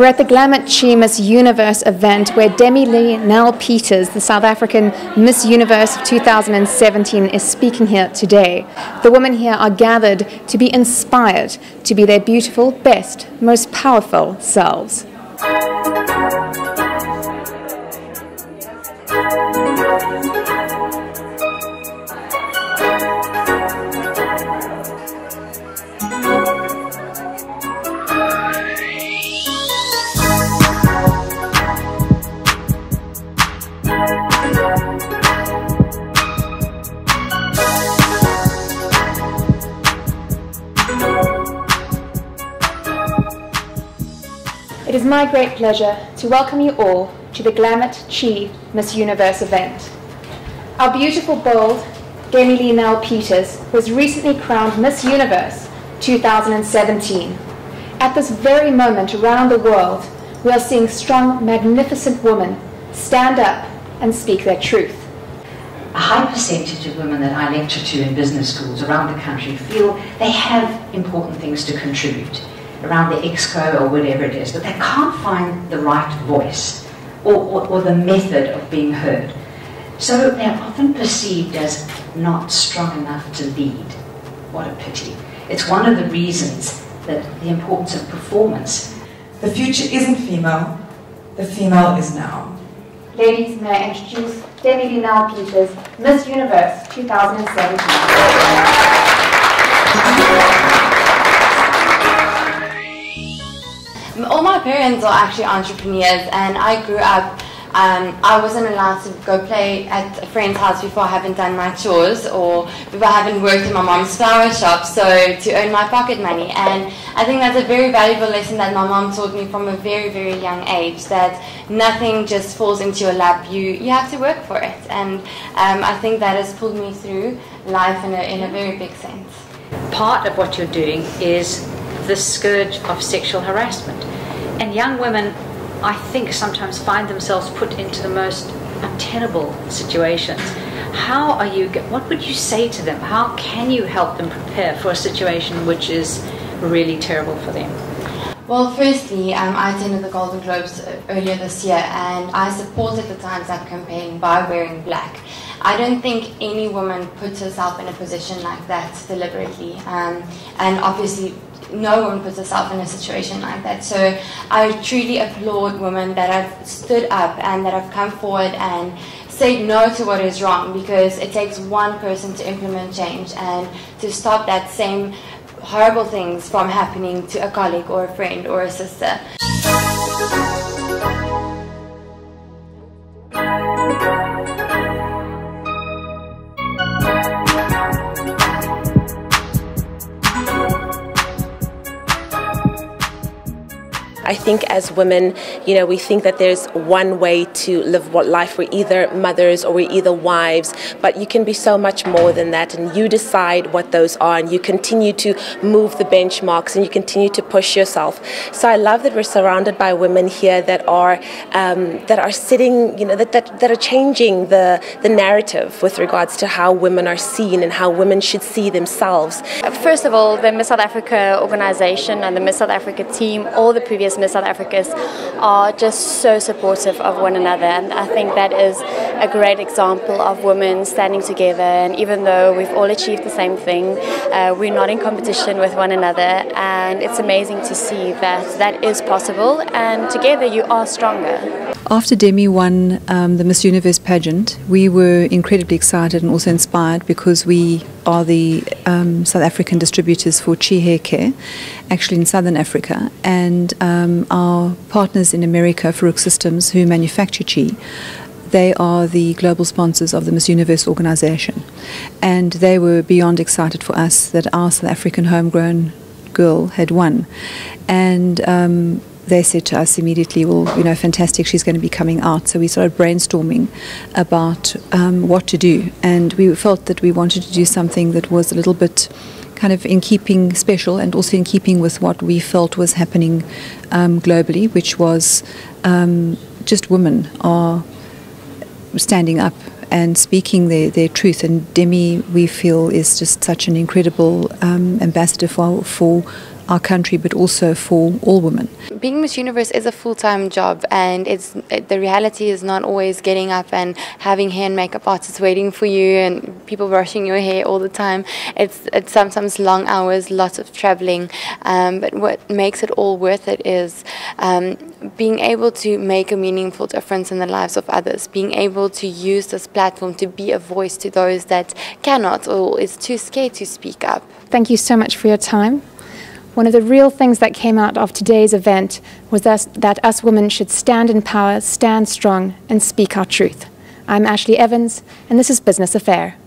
We're at the Glamour Miss Universe event where Demi-Leigh Nel-Peters, the South African Miss Universe of 2017, is speaking here today. The women here are gathered to be inspired to be their beautiful, best, most powerful selves. It is my great pleasure to welcome you all to the Glamour Chi Miss Universe event. Our beautiful, bold Demi-Leigh Nel-Peters was recently crowned Miss Universe 2017. At this very moment around the world, we are seeing strong, magnificent women stand up and speak their truth. A high percentage of women that I lecture to in business schools around the country feel they have important things to contribute around the exco or whatever it is, but they can't find the right voice or the method of being heard. So they're often perceived as not strong enough to lead. What a pity. It's one of the reasons that the importance of performance. The future isn't female, the female is now. Ladies, may I introduce Demi-Leigh Nel-Peters, Miss Universe 2017. All my parents are actually entrepreneurs, and I grew up, I wasn't allowed to go play at a friend's house before I haven't done my chores or before I haven't worked in my mom's flower shop, so to earn my pocket money. And I think that's a very valuable lesson that my mom taught me from a very, very young age, that nothing just falls into your lap, you have to work for it. And I think that has pulled me through life in a very big sense. Part of what you're doing is the scourge of sexual harassment. And young women, I think, sometimes find themselves put into the most untenable situations. How are you, what would you say to them? How can you help them prepare for a situation which is really terrible for them? Well, firstly, I attended the Golden Globes earlier this year, and I supported the Times Up campaign by wearing black. I don't think any woman puts herself in a position like that deliberately, and obviously no one puts herself in a situation like that. So I truly applaud women that have stood up and that have come forward and said no to what is wrong, because it takes one person to implement change and to stop that same horrible things from happening to a colleague or a friend or a sister. I think as women, you know, we think that there's one way to live what life. We're either mothers or we're either wives, but you can be so much more than that, and you decide what those are, and you continue to move the benchmarks, and you continue to push yourself. So I love that we're surrounded by women here that are sitting, you know, that are changing the narrative with regards to how women are seen and how women should see themselves. First of all, the Miss South Africa organization and the Miss South Africa team, all the previous Miss South Africas are just so supportive of one another, and I think that is a great example of women standing together. And even though we've all achieved the same thing, we're not in competition with one another, and it's amazing to see that that is possible, and together you are stronger. After Demi won the Miss Universe pageant, we were incredibly excited and also inspired, because we are the South African distributors for Chi Hair Care, actually in Southern Africa, and our partners in America, Farouk Systems, who manufacture Chi, they are the global sponsors of the Miss Universe organization, and they were beyond excited for us that our South African homegrown girl had won. And they said to us immediately, well, you know, fantastic, she's going to be coming out. So we started brainstorming about what to do, and we felt that we wanted to do something that was a little bit kind of in keeping special, and also in keeping with what we felt was happening globally, which was just women are standing up and speaking their truth. And Demi, we feel, is just such an incredible ambassador for our country, but also for all women. Being Miss Universe is a full-time job, and the reality is not always getting up and having hair and makeup artists waiting for you and people brushing your hair all the time. It's sometimes long hours, lots of traveling, but what makes it all worth it is being able to make a meaningful difference in the lives of others, being able to use this platform to be a voice to those that cannot or is too scared to speak up. Thank you so much for your time. One of the real things that came out of today's event was that us women should stand in power, stand strong, and speak our truth. I'm Ashlea Evans, and this is Business Affair.